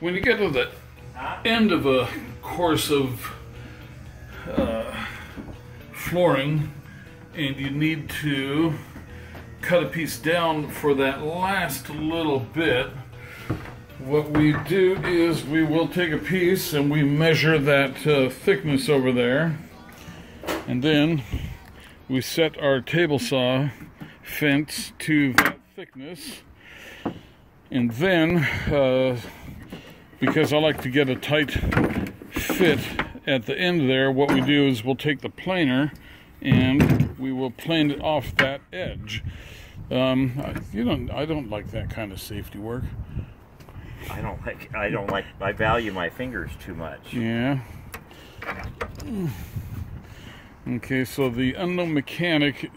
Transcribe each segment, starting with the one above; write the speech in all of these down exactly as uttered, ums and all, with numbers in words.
When you get to the end of a course of uh, flooring and you need to cut a piece down for that last little bit, what we do is we will take a piece and we measure that uh, thickness over there, and then we set our table saw fence to that thickness. And then uh, because I like to get a tight fit at the end there, what we do is we'll take the planer and we will plane it off that edge. Um, I, you don't, I don't like that kind of safety work. I don't like, I don't like, I value my fingers too much. Yeah. Okay, so the unknown mechanic,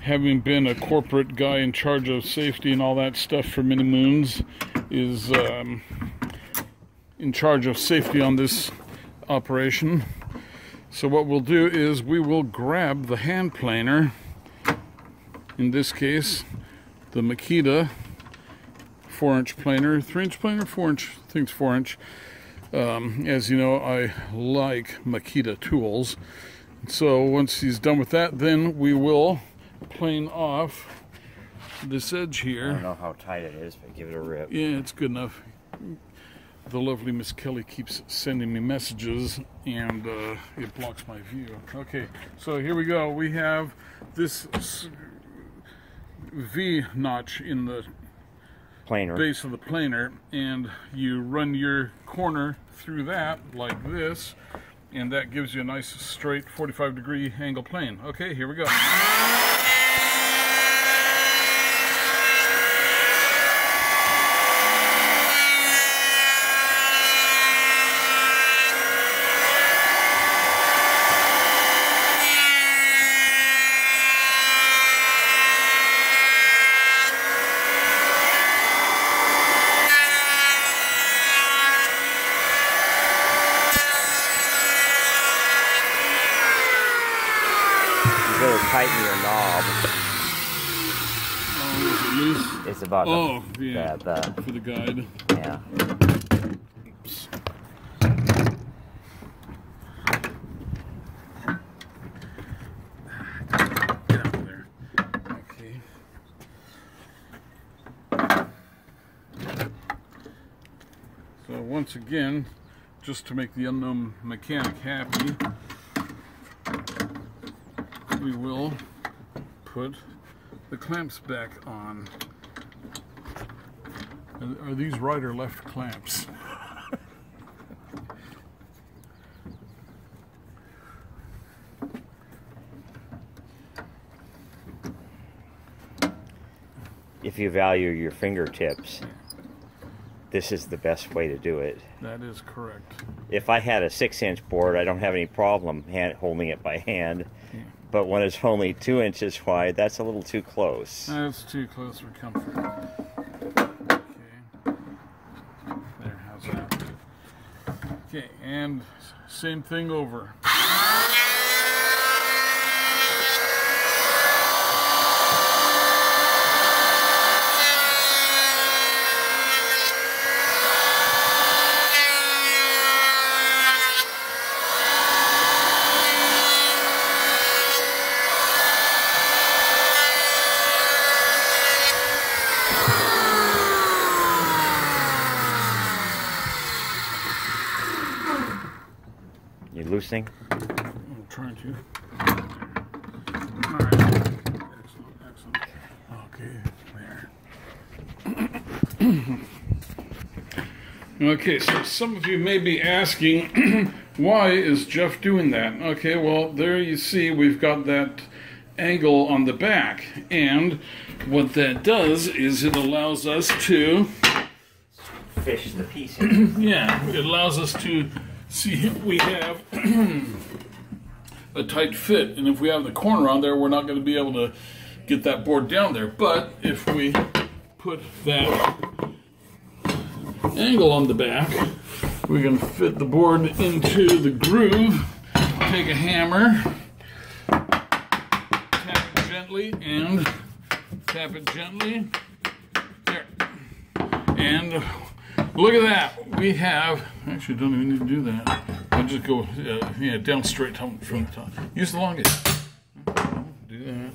having been a corporate guy in charge of safety and all that stuff for many moons, is um, in charge of safety on this operation. So what we'll do is we will grab the hand planer, in this case the Makita four inch planer, three inch planer, four inch, I think it's four inch. Um, as you know, I like Makita tools. So once he's done with that, then we will plane off this edge here. I don't know how tight it is, but give it a rip. Yeah, it's good enough. The lovely Miss Kelly keeps sending me messages, and uh, it blocks my view. Okay, so here we go. We have this V notch in the planer. Base of the planer, and you run your corner through that like this, and that gives you a nice straight forty-five degree angle plane. Okay, here we go. Tighten your knob. Oh, is it loose? It's about oh, the, yeah. the, the, for the guide. Yeah. Oops. Get out of there. Okay. So once again, just to make the unknown mechanic happy, we will put the clamps back on. Are these right or left clamps? If you value your fingertips, this is the best way to do it. That is correct. If I had a six inch board, I don't have any problem hand, holding it by hand. Yeah. But when it's only two inches wide, that's a little too close. That's too close for comfort. Okay. There, how's that? Okay, and same thing over. Loosening? I'm trying to. All right. Excellent, excellent. Okay, there. Okay, so some of you may be asking, why is Jeff doing that? Okay, well, there you see we've got that angle on the back. And what that does is it allows us to... fish the piece in. Yeah, it allows us to... see, we have a tight fit, and if we have the corner on there, we're not going to be able to get that board down there. But if we put that angle on the back, we can fit the board into the groove, take a hammer, tap it gently, and tap it gently, there, and Look at that. We have, actually don't even need to do that. I'll just go uh, yeah, down straight from the top. Use the longest. Do that.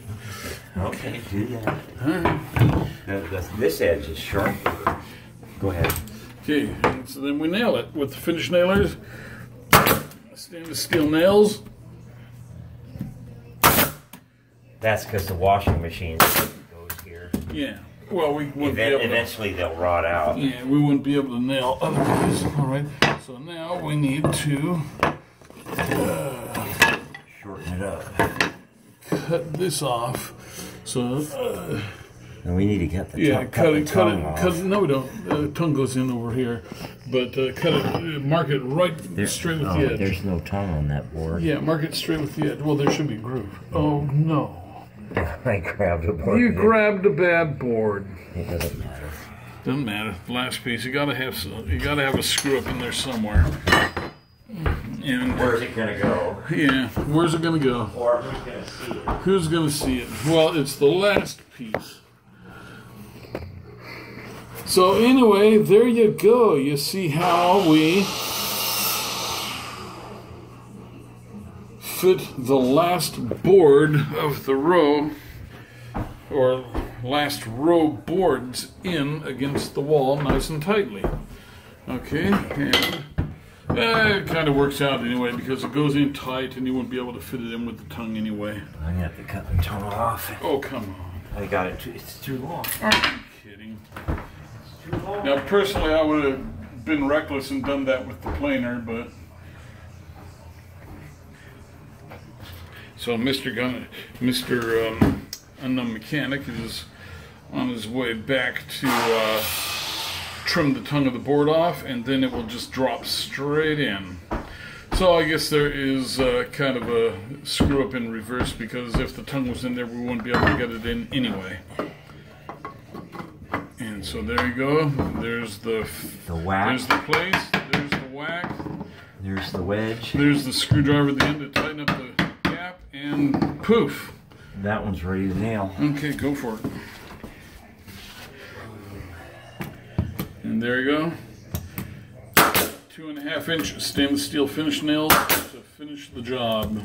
Okay, do that. Huh? Now, the, this edge is sharp. Go ahead. Okay, so then we nail it with the finish nailers. Stainless steel nails. That's because the washing machine goes here. Yeah. Well, we wouldn't Even, be able eventually to, they'll rot out. Yeah, we wouldn't be able to nail otherwise. All right. So now we need to uh, shorten it up. Cut this off. So. Uh, and we need to get the yeah, tongue, cut, cut it, the cut tongue it, off. Cut, no, we don't. Uh, tongue goes in over here, but uh, cut it. Mark it right there, straight with oh, the edge. There's no tongue on that board. Yeah, mark it straight with the edge. Well, there should be a groove. Oh no. I grabbed a board. You grabbed a bad board. It doesn't matter. Doesn't matter. Last piece. You gotta have some, you gotta have a screw up in there somewhere. And where's it gonna go? Yeah. Where's it gonna go? Or who's gonna see it? Who's gonna see it? Well, it's the last piece. So anyway, there you go. You see how we fit the last board of the row, or last row boards, in against the wall nice and tightly. Okay, and uh, it kind of works out anyway because it goes in tight and you won't be able to fit it in with the tongue anyway. I have to cut the tongue off. Oh, come on. I got it. Too, it's too long. Are you kidding? It's too long. Now, personally, I would have been reckless and done that with the planer, but... So Mister Gun, Mister Um, Unknown Mechanic is on his way back to uh, trim the tongue of the board off, and then it will just drop straight in. So I guess there is uh, kind of a screw up in reverse, because if the tongue was in there, we wouldn't be able to get it in anyway. And so there you go. There's the the whack. There's the place. There's the whack. There's the wedge. There's the screwdriver at the end to tighten up the. And poof. That one's ready to nail. Okay, go for it. And there you go. Two and a half inch stainless steel finish nails to finish the job.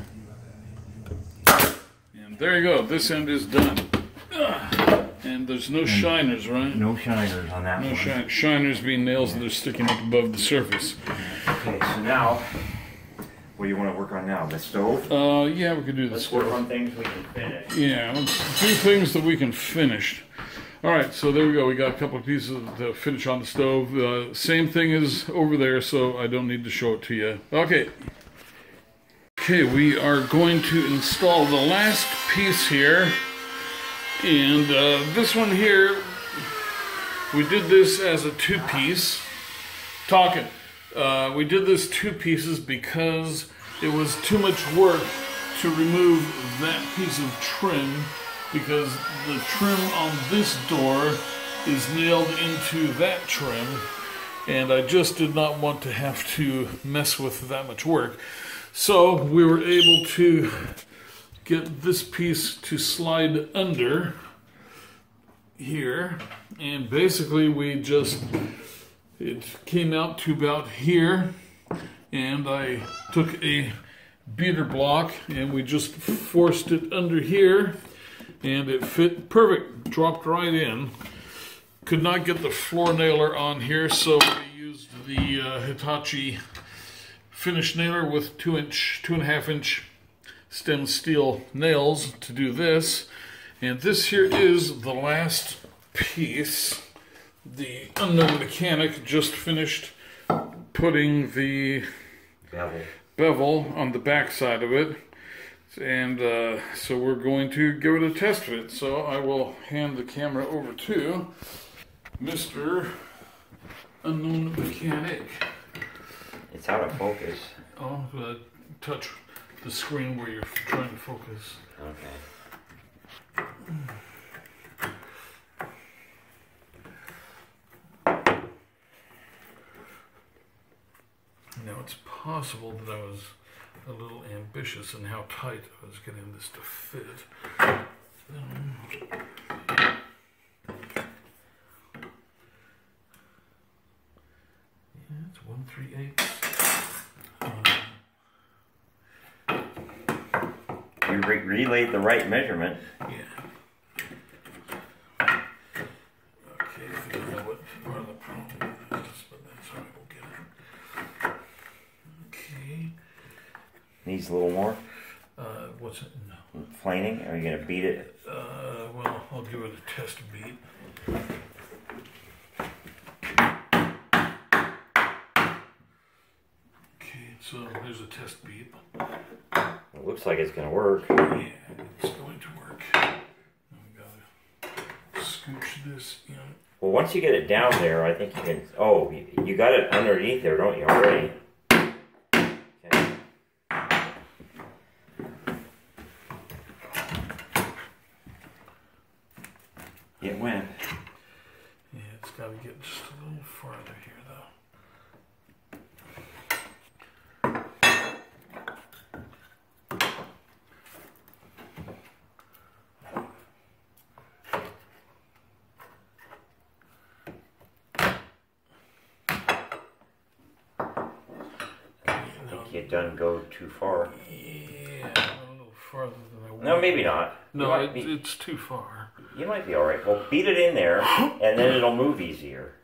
And there you go. This end is done. And there's no shiners, right? No shiners on that no one. Shi shiners being nails that are sticking up above the surface. Okay, so now... What do you want to work on now? The stove? Uh, yeah, we could do the let's stove. Let's work on things we can finish. Yeah, let's do things that we can finish. All right, so there we go. We got a couple of pieces to finish on the stove. Uh, same thing as over there, so I don't need to show it to you. Okay. Okay, we are going to install the last piece here. And uh, this one here, we did this as a two-piece. Talking. Uh, we did this two pieces because it was too much work to remove that piece of trim, because the trim on this door is nailed into that trim, and I just did not want to have to mess with that much work. So we were able to get this piece to slide under here, and basically we just... It came out to about here, and I took a beater block and we just forced it under here, and it fit perfect, dropped right in. Could not get the floor nailer on here, so we used the uh, Hitachi finish nailer with two inch, two and a half inch stainless steel nails to do this. And this here is the last piece. The Unknown Mechanic just finished putting the bevel, bevel on the back side of it, and uh, so we're going to give it a test fit. So I will hand the camera over to Mister Unknown Mechanic. It's out of focus. Oh, uh, touch the screen where you're trying to focus. Okay. Now, it's possible that I was a little ambitious in how tight I was getting this to fit. Um, one three eight. Um, you re relayed the right measurement. Yeah. Okay, I figured out what part of the problem is, but that's all right, we'll get it. Okay. Needs a little more? Uh, what's it? No. Planing? Are you going to beat it? Uh, well, I'll give it a test beat. So there's a test beep. It looks like it's going to work. Yeah, it's going to work. I've got to scooch this in. Well, once you get it down there, I think you can... Oh, you, you got it underneath there, don't you, already? Okay. It went. Yeah, it's got to get just a little farther here, though. It doesn't go too far. Yeah, a little farther than I want. No, maybe not. No, it, be, it's too far. You might be all right. Well, beat it in there, and then it'll move easier.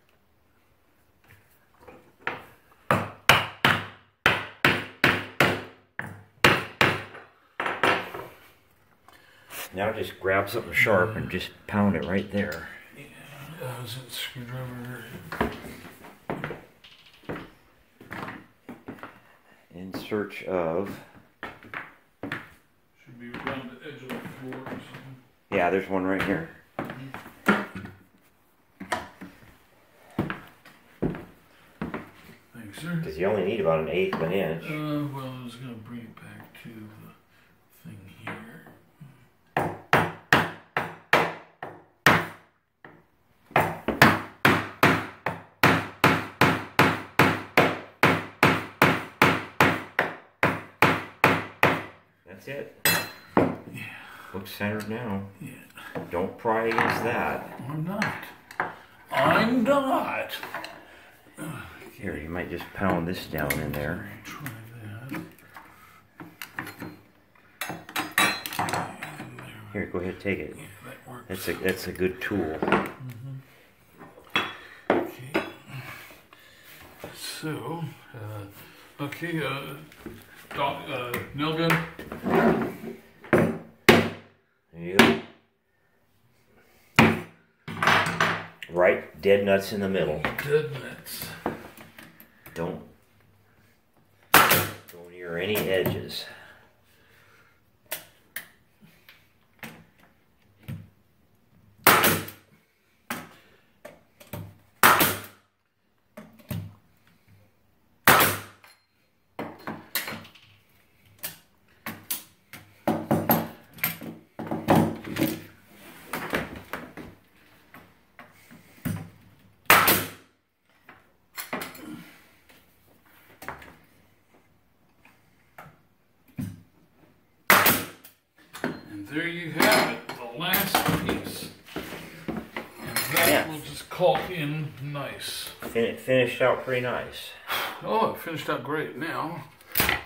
Now just grab something sharp and just pound it right there. Yeah, that was a screwdriver. In search of... Should be around the edge of the floor or something. Yeah, there's one right here. Thanks, sir. Because you only need about an eighth of an inch. Uh, well, I was going to bring it back to the thing here. That's it. Yeah. Looks centered now. Yeah. Don't pry against that. I'm not. I'm not. Okay. Here, you might just pound this down in there. Try that. Here, go ahead, take it. Yeah, that works. That's a that's a good tool. Mm-hmm. Okay. So, uh, okay. Uh, Dog, uh, nail gun. Yep. Right, dead nuts in the middle. Dead nuts. Don't go near any edges. There you have it, the last piece. And that yeah. will just caulk in nice. And it finished out pretty nice. Oh, it finished out great. Now, gotta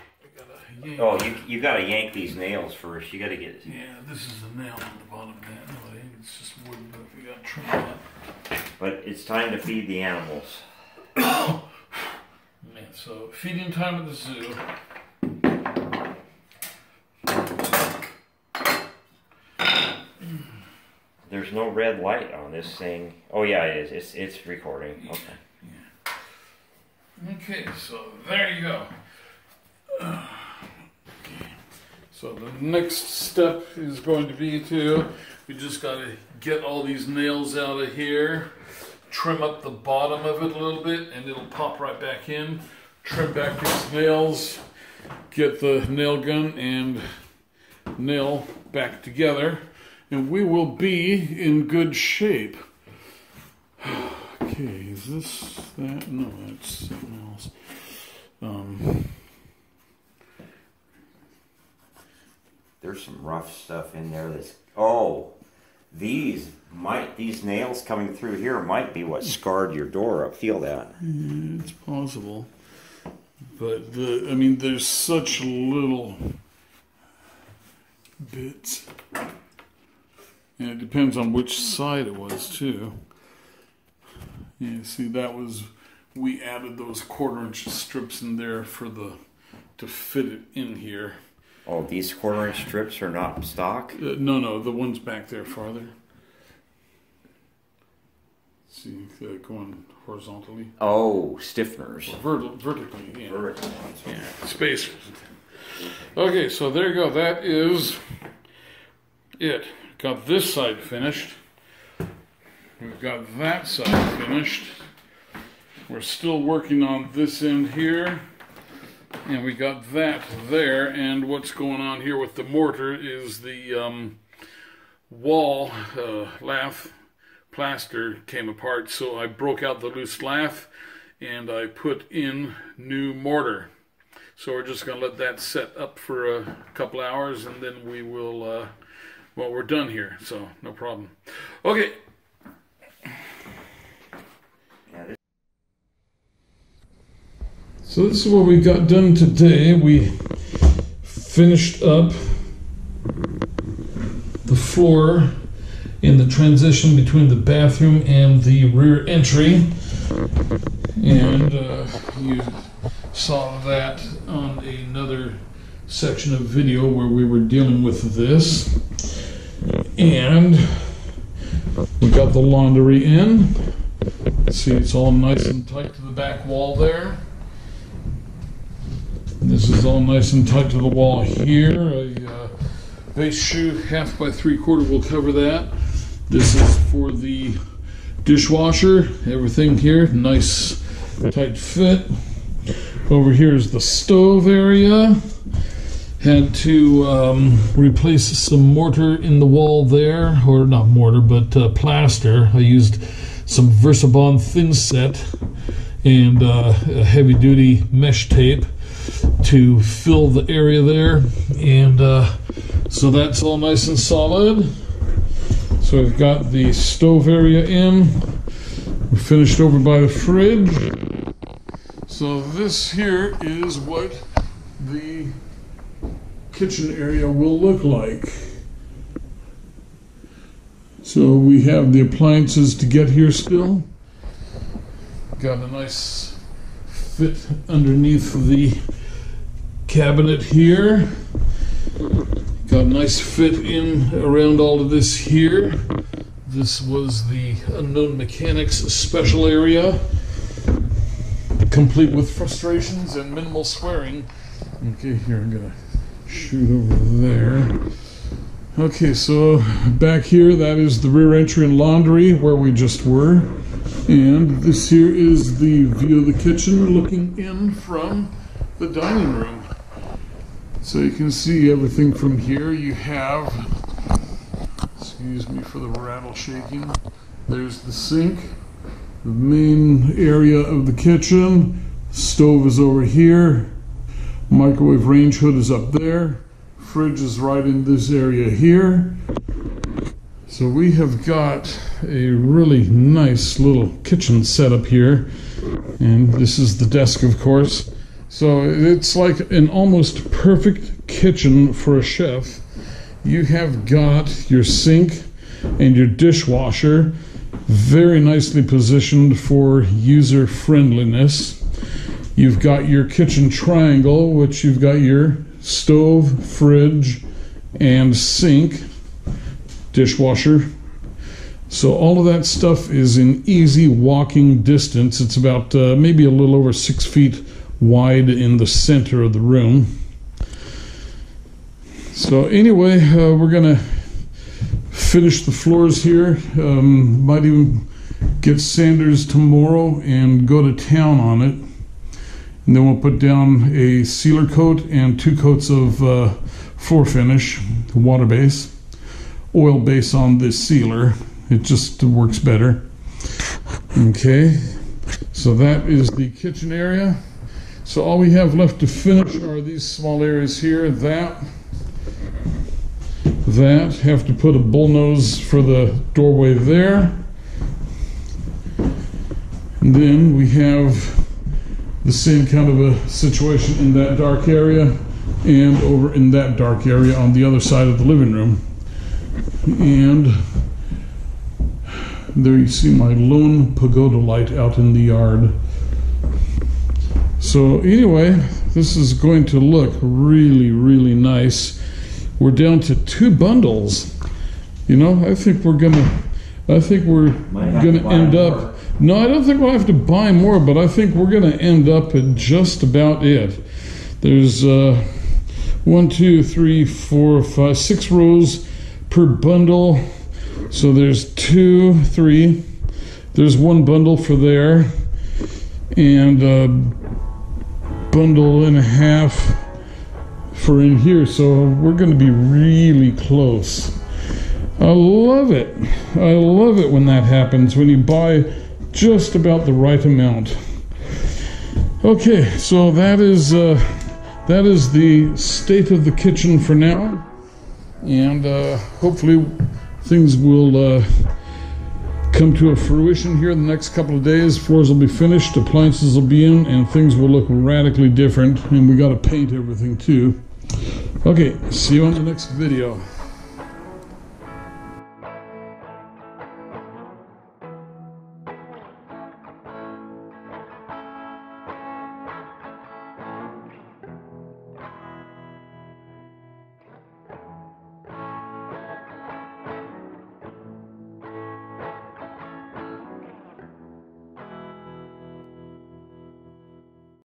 yank. Oh, you you gotta yank these nails first. You gotta get it. Yeah, this is the nail on the bottom of that. No, it's just wood, but we gotta trim that. But it's time to feed the animals. Man, so feeding time at the zoo. There's no red light on this thing. Oh yeah, it is. It's it's recording. Okay. Yeah. Okay, so there you go. Uh, so the next step is going to be to, we just gotta get all these nails out of here, trim up the bottom of it a little bit, and it'll pop right back in. Trim back these nails, get the nail gun and nail back together. And we will be in good shape. Okay, is this that? No, that's something else. Um, There's some rough stuff in there that's... Oh, these might these nails coming through here might be what scarred your door up. Feel that? Mm, it's possible, but the, I mean, there's such little bits, and it depends on which side it was too. You see, that was, we added those quarter-inch strips in there for the to fit it in here. Oh, these quarter-inch strips are not stock? Uh, no, no, the ones back there farther. See, they're going horizontally. Oh, stiffeners. Verti vertically, yeah. Vertically. Yeah, spacers. Okay, so there you go. That is it. Got this side finished. We've got that side finished. We're still working on this end here. And we got that there, and what's going on here with the mortar is the um, wall uh, lath plaster came apart, so I broke out the loose lath and I put in new mortar. So we're just going to let that set up for a couple hours, and then we will, uh, well, we're done here, so no problem. Okay. So this is what we got done today. We finished up the floor in the transition between the bathroom and the rear entry. And uh, you saw that on another section of video where we were dealing with this. And we got the laundry in. See, it's all nice and tight to the back wall there. This is all nice and tight to the wall here. A uh, base shoe, half by three quarter, will cover that. This is for the dishwasher. Everything here, nice tight fit. Over here is the stove area. Had to um, replace some mortar in the wall there, or not mortar, but uh, plaster. I used some VersaBond thin set and uh, a heavy duty mesh tape to fill the area there, and uh, so that's all nice and solid. So we've got the stove area in. We're finished over by the fridge. So this here is what the kitchen area will look like. So we have the appliances to get here still. Got a nice fit underneath the cabinet here. Got a nice fit in around all of this here. This was the Unknown Mechanics special area, complete with frustrations and minimal swearing. Okay, here I'm gonna shoot over there. Okay, so back here, that is the rear entry and laundry where we just were. And this here is the view of the kitchen looking in from the dining room. So you can see everything from here. You have, excuse me for the rattle shaking, there's the sink, the main area of the kitchen, stove is over here, microwave range hood is up there, fridge is right in this area here. So we have got a really nice little kitchen setup here, and this is the desk, of course. So it's like an almost perfect kitchen for a chef. You have got your sink and your dishwasher very nicely positioned for user friendliness. You've got your kitchen triangle, which you've got your stove, fridge, and sink, dishwasher. So all of that stuff is in easy walking distance. It's about uh, maybe a little over six feet wide in the center of the room. So anyway, uh, we're gonna finish the floors here. Um, might even get sanders tomorrow and go to town on it, and then we'll put down a sealer coat and two coats of uh, floor finish, water base, oil base on this sealer. It just works better. Okay, so that is the kitchen area. So all we have left to finish are these small areas here, that, that. Have to put a bullnose for the doorway there. And then we have the same kind of a situation in that dark area and over in that dark area on the other side of the living room. And there you see my lone pagoda light out in the yard. So anyway, this is going to look really, really nice. We're down to two bundles. You know, I think we're gonna, I think we're gonna end up. No, I don't think we'll have to buy more, but I think we're gonna end up at just about it. There's uh, one, two, three, four, five, six rows per bundle. So there's two, three. There's one bundle for there, and a bundle and a half for in here. So we're going to be really close. I love it. I love it when that happens, when you buy just about the right amount. Okay, so that is uh, that is the state of the kitchen for now, and uh, hopefully things will uh, come to a fruition here in the next couple of days. Floors will be finished, appliances will be in, and things will look radically different. And we got to paint everything too. Okay, see you on the next video.